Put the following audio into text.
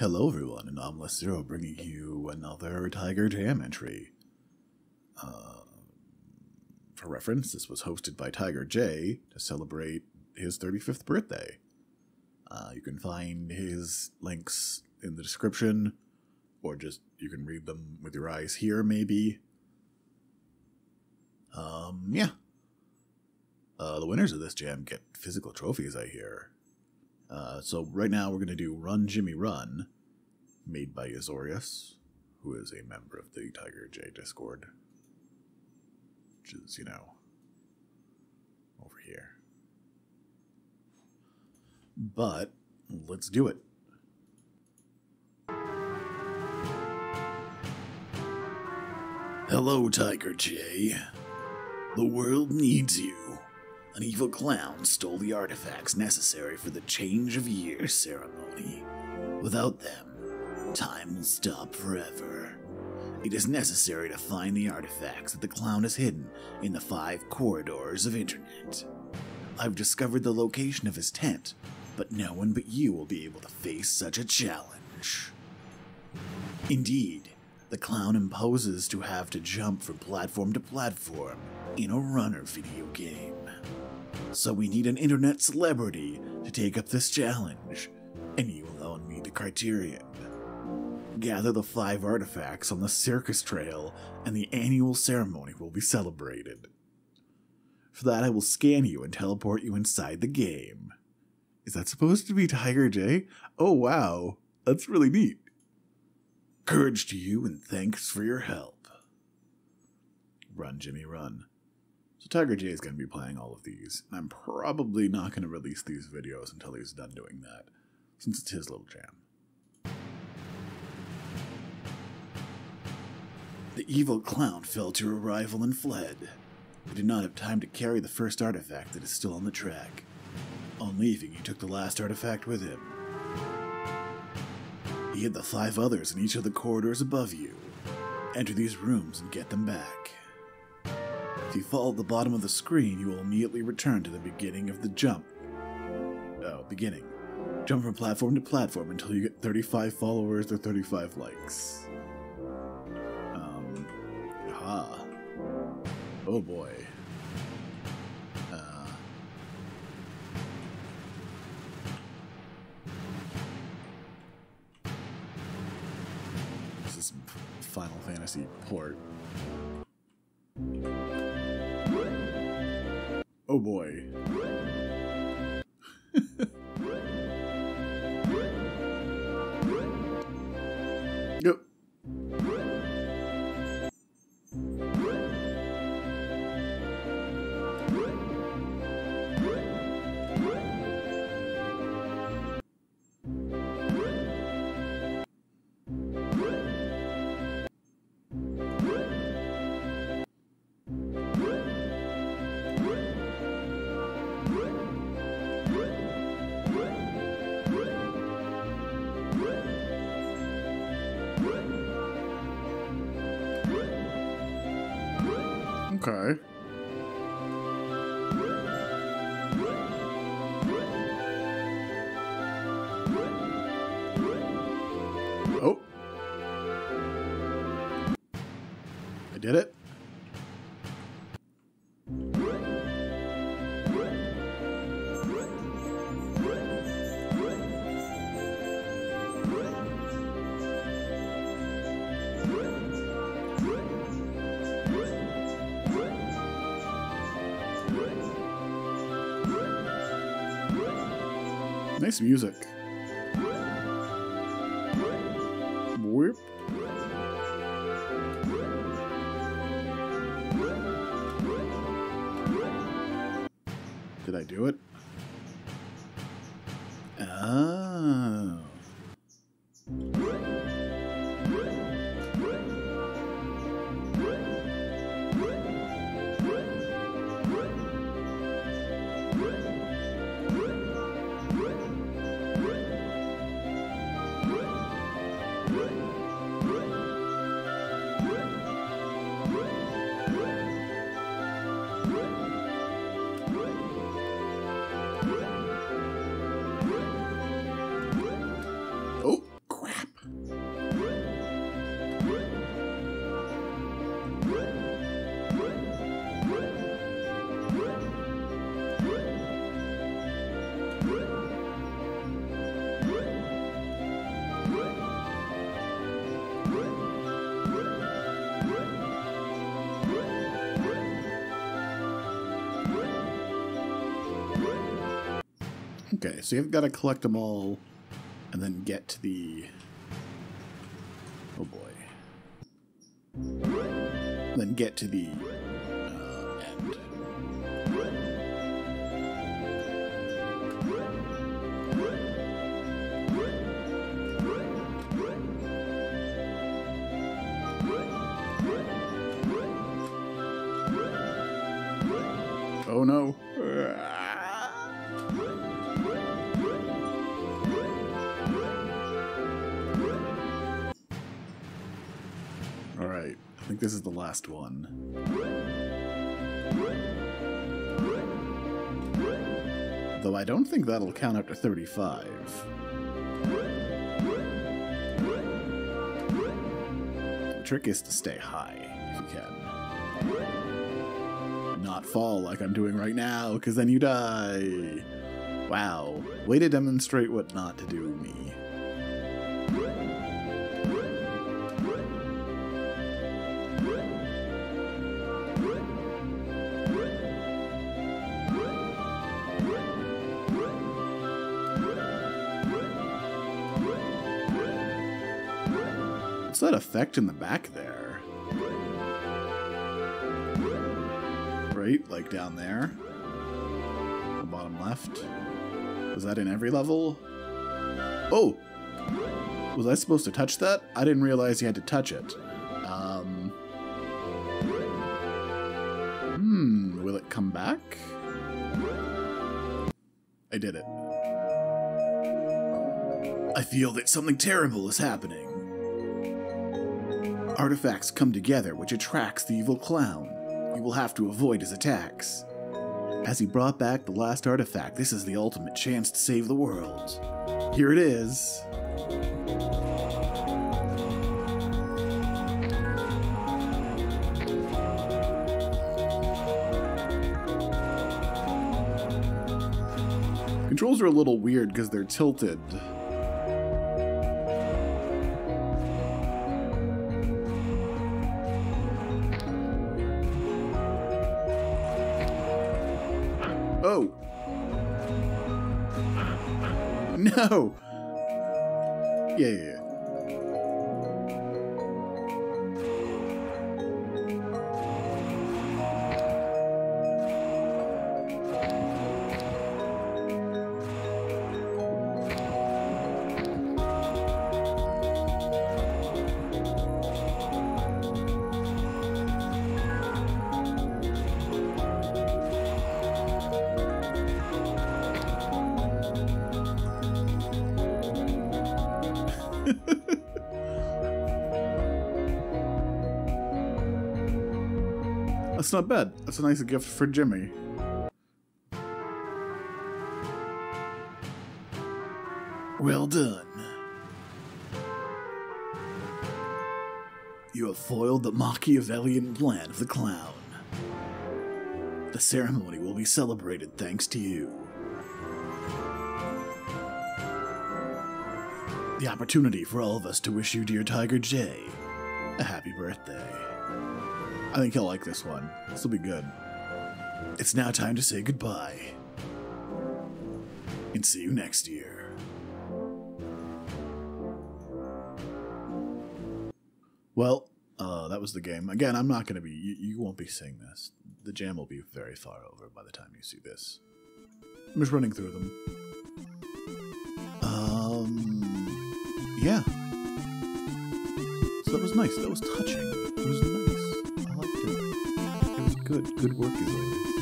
Hello everyone, Anomulus0 bringing you another Tiger Jam entry. For reference, this was hosted by Tiger J to celebrate his 35th birthday. You can find his links in the description, or just you can read them with your eyes here maybe. The winners of this jam get physical trophies, I hear. So right now we're going to do Run Jimmy Run, made by Azorius, who is a member of the Tiger J Discord, which is, you know, over here. But let's do it. Hello, Tiger J. The world needs you. An evil clown stole the artifacts necessary for the change of year ceremony. Without them, time will stop forever. It is necessary to find the artifacts that the clown has hidden in the 5 corridors of internet. I've discovered the location of his tent, but no one but you will be able to face such a challenge. Indeed, the clown imposes to have to jump from platform to platform in a runner video game. So we need an internet celebrity to take up this challenge, and you alone meet the criterion. Gather the 5 artifacts on the circus trail, and the annual ceremony will be celebrated. For that, I will scan you and teleport you inside the game. Is that supposed to be Tiger J? Oh wow, that's really neat. Courage to you, and thanks for your help. Run, Jimmy, run. So Tiger J is going to be playing all of these, and I'm probably not going to release these videos until he's done doing that, since it's his little jam. The evil clown felt your arrival and fled. He did not have time to carry the first artifact that is still on the track. On leaving, he took the last artifact with him. He hid the 5 others in each of the corridors above you. Enter these rooms and get them back. If you follow the bottom of the screen, you will immediately return to the beginning of the jump. Jump from platform to platform until you get 35 followers or 35 likes. Oh boy. This is Final Fantasy port. Oh boy. Yep. Okay. Oh. I did it. Nice music. Whoop. Did I do it? Oh. Okay, so you've got to collect them all and then get to the... Oh boy. Then get to the end. Oh no. Alright, I think this is the last one. Though I don't think that'll count up to 35. The trick is to stay high, if you can. Not fall like I'm doing right now, because then you die. Wow. Way to demonstrate what not to do, me. What's that effect in the back there? Like down there, the bottom left. Was that in every level? Oh! Was I supposed to touch that? I didn't realize you had to touch it. Will it come back? I did it. I feel that something terrible is happening. Artifacts come together, which attracts the evil clown. You will have to avoid his attacks. As he brought back the last artifact, this is the ultimate chance to save the world. Here it is. Controls are a little weird because they're tilted. No! Yeah. That's not bad. That's a nice gift for Jimmy. Well done. You have foiled the Machiavellian plan of the clown. The ceremony will be celebrated thanks to you. The opportunity for all of us to wish you, dear Tiger J, a happy birthday. I think he'll like this one. This will be good. It's now time to say goodbye. And see you next year. Well, that was the game. Again, I'm not going to be... You won't be seeing this. The jam will be very far over by the time you see this. I'm just running through them. Yeah. So that was nice. That was touching. It was nice. I liked it. It was good. Good work, as always.